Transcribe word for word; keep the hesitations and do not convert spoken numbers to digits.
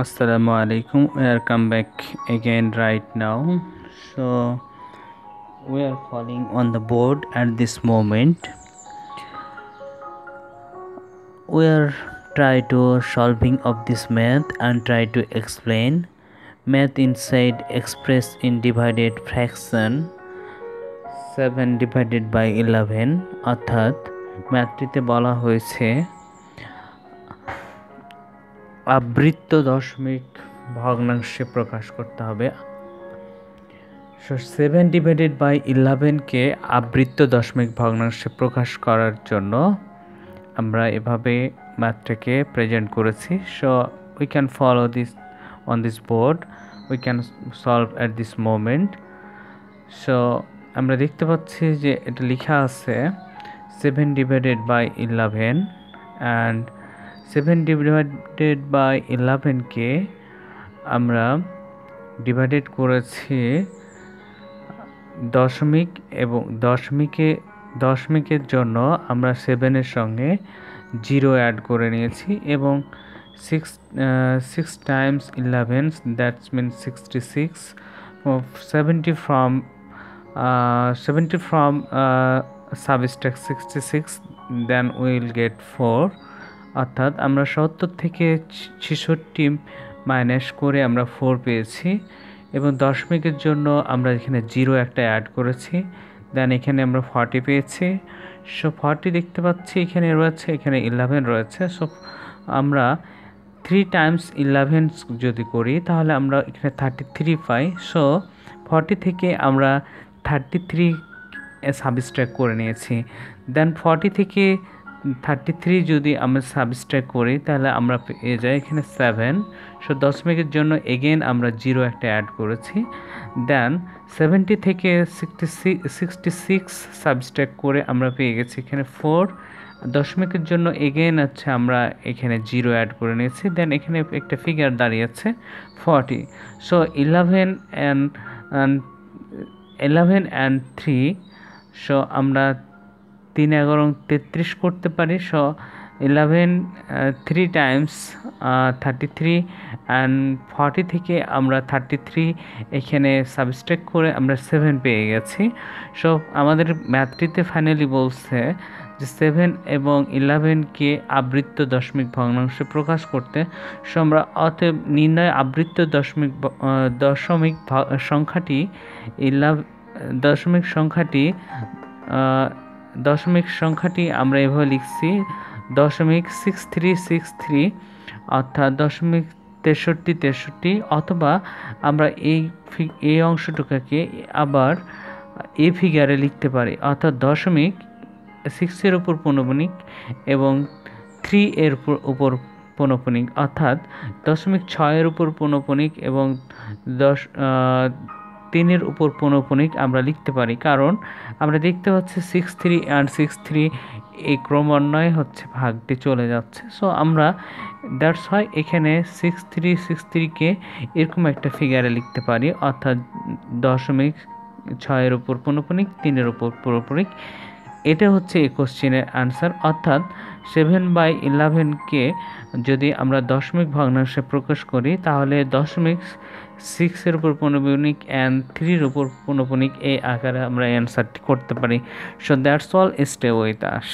Assalamu alaikum. We are come back again right now. So we are falling on the board at this moment. We are try to solving of this math and try to explain math inside expressed in divided fraction seven divided by eleven. Arthat ম্যাথটিতে বলা হয়েছে আবৃত্ত দশমিক ভগ্নাংশে প্রকাশ করতে হবে। So seven divided by ইলেভেনকে আবৃত্ত দশমিক ভগ্নাংশে প্রকাশ করার জন্য আমরা এভাবে ম্যাথটাকে প্রেজেন্ট করেছি। So we can follow this on this board, we can solve at this moment. So আমরা দেখতে পাচ্ছি যে এটা লেখা আছে seven divided by eleven and seven divided by eleven কে আমরা ডিভাইডেড করেছি দশমিক, এবং দশমিকে দশমিকের জন্য আমরা সেভেন এর সঙ্গে জিরো অ্যাড করে নিয়েছি, এবং six six times eleven that's mean sixty six seventy from seventy from subtract sixty-six, then we will get four. অর্থাৎ আমরা সত্তর থেকে ছেষট্টি মাইনাস করে আমরা ফোর পেয়েছি, এবং দশমিকের জন্য আমরা এখানে জিরো একটা অ্যাড করেছি, দেন এখানে আমরা ফর্টি পেয়েছি। সো ফর্টি দেখতে পাচ্ছি এখানে রয়েছে, এখানে ইলেভেন রয়েছে। সো আমরা থ্রি টাইমস ইলেভেন যদি করি তাহলে আমরা এখানে থার্টি থ্রি পাই। সো ফর্টি থেকে আমরা থার্টি থ্রি সাবস্ট্রাক্ট করে নিয়েছি, দেন ফর্টি থেকে থার্টি থ্রি যদি আমরা সাবস্ট্রাক্ট করি তাহলে আমরা পেয়ে যাই এখানে সেভেন। সো দশমিকের জন্য এগেন আমরা জিরো একটা অ্যাড করেছি, দেন সেভেন্টি থেকে সিক্সটি সিক্সটি সিক্স সাবস্ট্রাক্ট করে আমরা পেয়ে গেছি এখানে ফোর। দশমিকের জন্য এগেন আছে আমরা এখানে জিরো অ্যাড করে নিয়েছি, দেন এখানে একটা ফিগার দাঁড়িয়েছে forty. So eleven and eleven and three, so আমরা তিন এগারো তেত্রিশ করতে পারি। So eleven three times thirty three and forty থেকে আমরা থার্টি থ্রি এখানে সাবস্ট্রাক্ট করে আমরা সেভেন পেয়ে গেছি। সো আমাদের ম্যাথটিতে ফাইনালি বলছে যে সেভেন এবং ইলেভেনকে আবৃত্ত দশমিক ভগ্নাংশে প্রকাশ করতে। সো আমরা অতএব নির্ণয় আবৃত্ত দশমিক দশমিক সংখ্যাটি ইলেভেন দশমিক সংখ্যাটি দশমিক সংখ্যাটি আমরা এভাবে লিখছি দশমিক সিক্স থ্রি সিক্স থ্রি অর্থাৎ দশমিক তেষট্টি তেষট্টি, অথবা আমরা এই এই অংশটুকাকে আবার এ ফিগারে লিখতে পারি অর্থাৎ দশমিক সিক্সের উপর পৌনঃপুনিক এবং থ্রি এর উপর পৌনঃপুনিক, অর্থাৎ দশমিক ছয়ের উপর পৌনঃপুনিক এবং দশ তিনের উপর পৌনঃপুনিক আমরা লিখতে পারি, কারণ আমরা দেখতে পাচ্ছি six three and six three এই ক্রমান্বয়ে হচ্ছে ভাগটি চলে যাচ্ছে। সো আমরা দ্যাটস হয় এখানে সিক্স থ্রি সিক্স থ্রিকে এরকম একটা ফিগারে লিখতে পারি অর্থাৎ দশমিক ছয়ের উপর পৌনঃপুনিক তিনের উপর পৌনঃপুনিক। এটা হচ্ছে এই কোশ্চেনের আনসার। অর্থাৎ সেভেন বাই ইলেভেনকে যদি আমরা দশমিক ভগ্নাংশে প্রকাশ করি তাহলে দশমিক সিক্সের উপর পৌনঃপুনিক অ্যান্ড থ্রির উপর পৌনঃপুনিক এই আকারে আমরা অ্যান্সারটি করতে পারি। So that's all, stay with us.